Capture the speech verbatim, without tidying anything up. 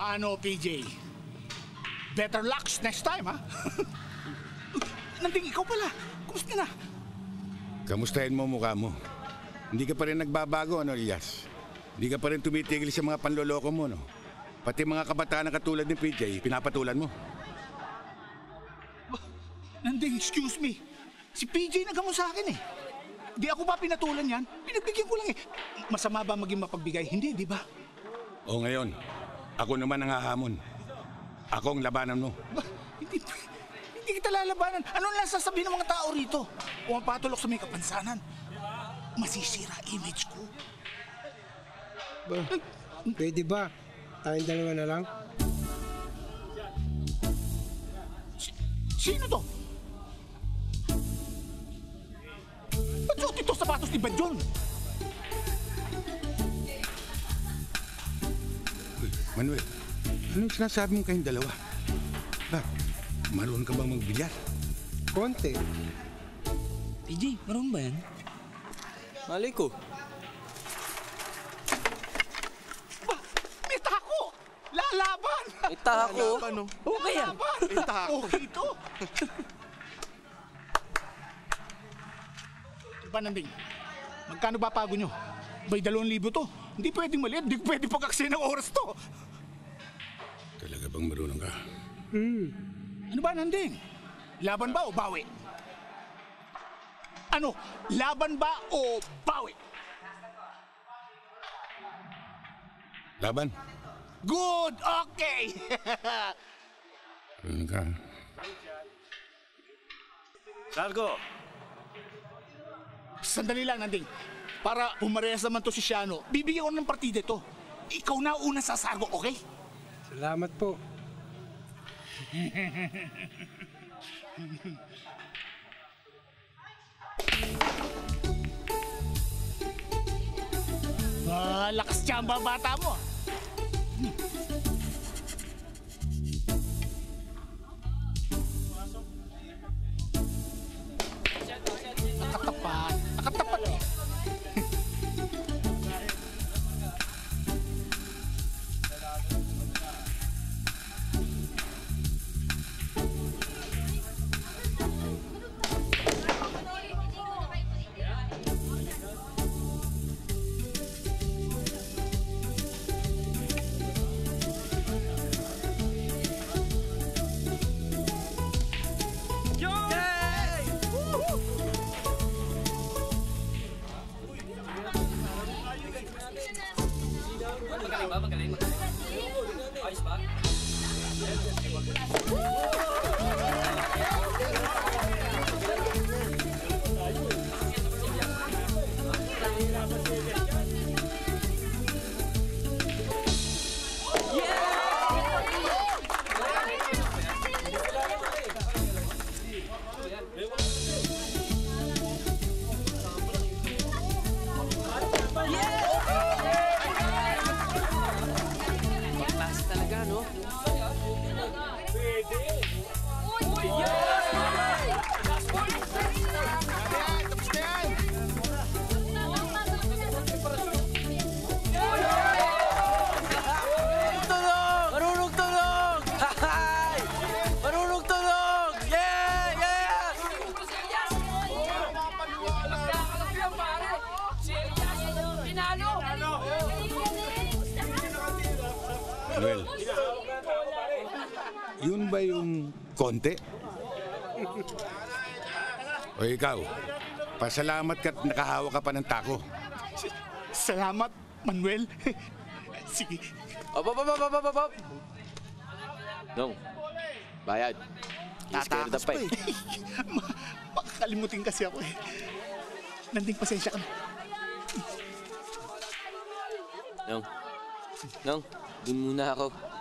Ano, P J? Better luck next time, ha? Nanding ikaw pala. Kumusta na? Kamustahin mo mukha mo. Hindi ka pa rin nagbabago, ano, Elias? Hindi ka pa rin tumitigil sa mga panloloko mo, no? Pati mga kabataan na katulad ni P J, pinapatulan mo. Nanding, excuse me. Si P J nagamo sa akin, eh. Di ako pa pinatulan yan. Pinagbigyan ko lang, eh. Masama ba maging mapagbigay? Hindi, di ba? O ngayon, ako naman ang hahamon. Ako ang labanan mo. Ba, hindi, hindi kita lalabanan. Ano lang sasabihin ng mga tao rito? Kung mapatulok sa may kapansanan, masisira image ko. Ba, pwede ba? Tayong dalawa na lang? Si, sino to? Ba't suot ito sapatos ni Badyon? Manuel, anong sinasabi mong kayong dalawa? Ba, marunong ka bang magbilyar? Konti. P J, marunong ba yan? Malay ko. Ba, may tako! Lalaban! May tako? Lalaban, no? Oh, kaya? Lalaban! May tako. Okay to. Diba, Nanding? Magkano ba pago nyo? Ba'y dalawang libo to? Hindi pwedeng maliit, hindi pwedeng pagkaksin ng oras to. Talaga bang marunong ka? Mm. Ano ba, Nanding? Laban ba o bawi? Ano? Laban ba o bawi? Laban. Good! Okay! Marunong ka. Sargo! Sandali lang, Nanding. Para pumarehas naman to si Siano, bibigyan ko ng partida to. Ikaw na una sa Sargo, okay? Salamat po. Ba, lakas tiyamba bata mo. Hmm. Nakatapat. Nakatapat eh. Konti. O ikaw, pasalamat ka at nakahawa ka pa ng tako. Salamat, Manuel. Sige. Op, op, op, op, op, op. No. Bayad. Tatakas pa eh. Makakalimutin kasi ako eh. Nanding, pasensya ka. No. No. Doon muna ako.